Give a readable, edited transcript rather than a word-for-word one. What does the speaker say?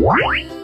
My darling.